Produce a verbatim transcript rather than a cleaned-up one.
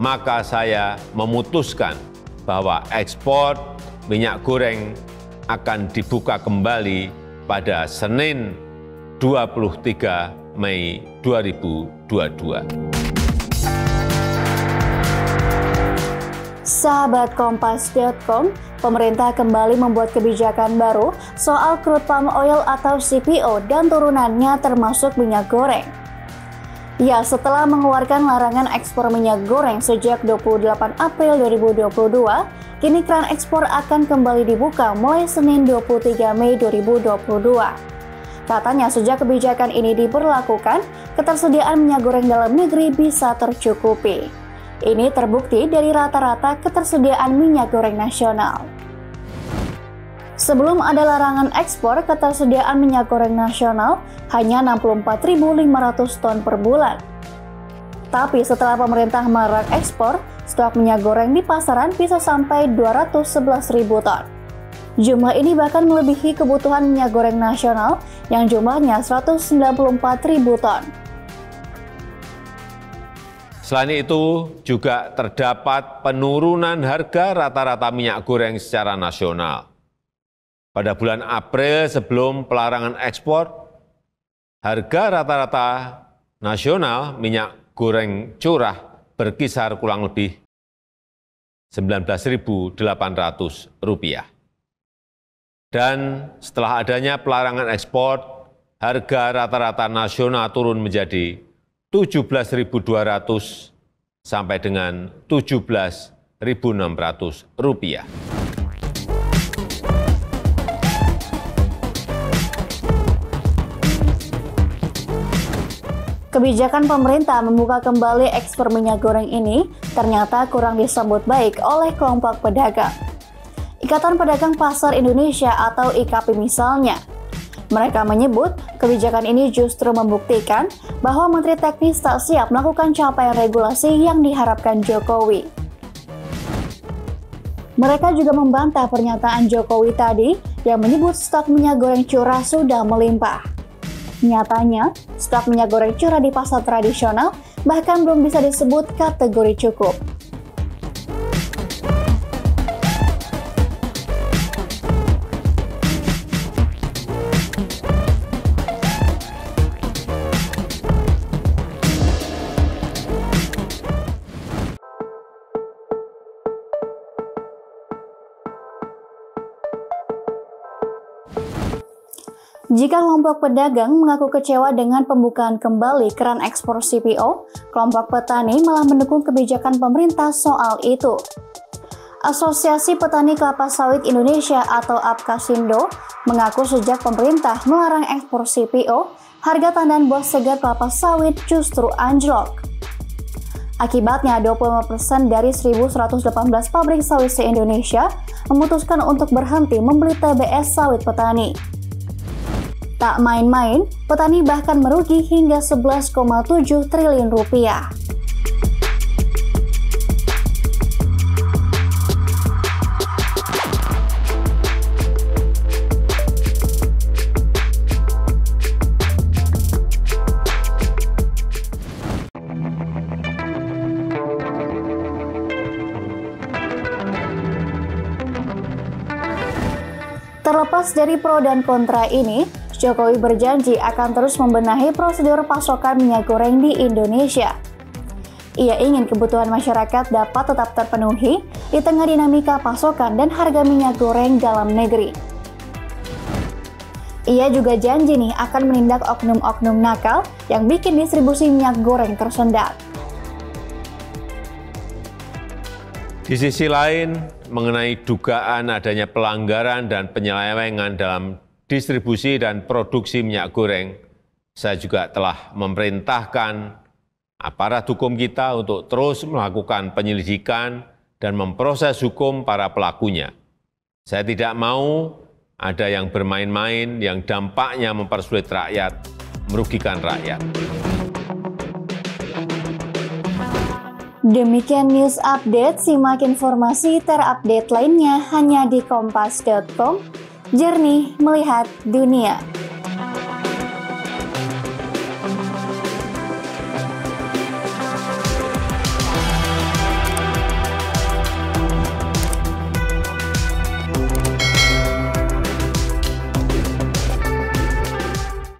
maka saya memutuskan bahwa ekspor minyak goreng akan dibuka kembali pada Senin dua puluh tiga Mei dua ribu dua puluh dua. Sahabat Kompas titik com, pemerintah kembali membuat kebijakan baru soal crude palm oil atau C P O dan turunannya termasuk minyak goreng. Ya, setelah mengeluarkan larangan ekspor minyak goreng sejak dua puluh delapan April dua ribu dua puluh dua, kini keran ekspor akan kembali dibuka mulai Senin dua puluh tiga Mei dua ribu dua puluh dua. Katanya sejak kebijakan ini diberlakukan, ketersediaan minyak goreng dalam negeri bisa tercukupi. Ini terbukti dari rata-rata ketersediaan minyak goreng nasional. Sebelum ada larangan ekspor, ketersediaan minyak goreng nasional hanya enam puluh empat ribu lima ratus ton per bulan. Tapi setelah pemerintah melarang ekspor, stok minyak goreng di pasaran bisa sampai dua ratus sebelas ribu ton. Jumlah ini bahkan melebihi kebutuhan minyak goreng nasional yang jumlahnya seratus sembilan puluh empat ribu ton. Selain itu, juga terdapat penurunan harga rata-rata minyak goreng secara nasional. Pada bulan April sebelum pelarangan ekspor, harga rata-rata nasional minyak goreng curah berkisar kurang lebih sembilan belas ribu delapan ratus rupiah. Dan setelah adanya pelarangan ekspor, harga rata-rata nasional turun menjadi tujuh belas ribu dua ratus sampai dengan tujuh belas ribu enam ratus rupiah. Kebijakan pemerintah membuka kembali ekspor minyak goreng ini ternyata kurang disambut baik oleh kelompok pedagang. Ikatan Pedagang Pasar Indonesia atau I K P I misalnya. Mereka menyebut kebijakan ini justru membuktikan bahwa Menteri Teknis tak siap melakukan capaian regulasi yang diharapkan Jokowi. Mereka juga membantah pernyataan Jokowi tadi yang menyebut stok minyak goreng curah sudah melimpah. Nyatanya, stok minyak goreng curah di pasar tradisional bahkan belum bisa disebut kategori cukup. Jika kelompok pedagang mengaku kecewa dengan pembukaan kembali keran ekspor C P O, kelompok petani malah mendukung kebijakan pemerintah soal itu. Asosiasi Petani Kelapa Sawit Indonesia atau APKASINDO mengaku sejak pemerintah melarang ekspor C P O, harga tandan buah segar kelapa sawit justru anjlok. Akibatnya, dua puluh lima persen dari seribu seratus delapan belas pabrik sawit se-Indonesia memutuskan untuk berhenti membeli T B S sawit petani. Tak main-main, petani bahkan merugi hingga sebelas koma tujuh triliun rupiah. Terlepas dari pro dan kontra ini, Jokowi berjanji akan terus membenahi prosedur pasokan minyak goreng di Indonesia. Ia ingin kebutuhan masyarakat dapat tetap terpenuhi di tengah dinamika pasokan dan harga minyak goreng dalam negeri. Ia juga janji nih akan menindak oknum-oknum nakal yang bikin distribusi minyak goreng tersendat. Di sisi lain, mengenai dugaan adanya pelanggaran dan penyelewengan dalam distribusi dan produksi minyak goreng, saya juga telah memerintahkan aparat hukum kita untuk terus melakukan penyelidikan dan memproses hukum para pelakunya. Saya tidak mau ada yang bermain-main yang dampaknya mempersulit rakyat, merugikan rakyat. Demikian news update, simak informasi terupdate lainnya hanya di kompas titik com. Jernih melihat dunia.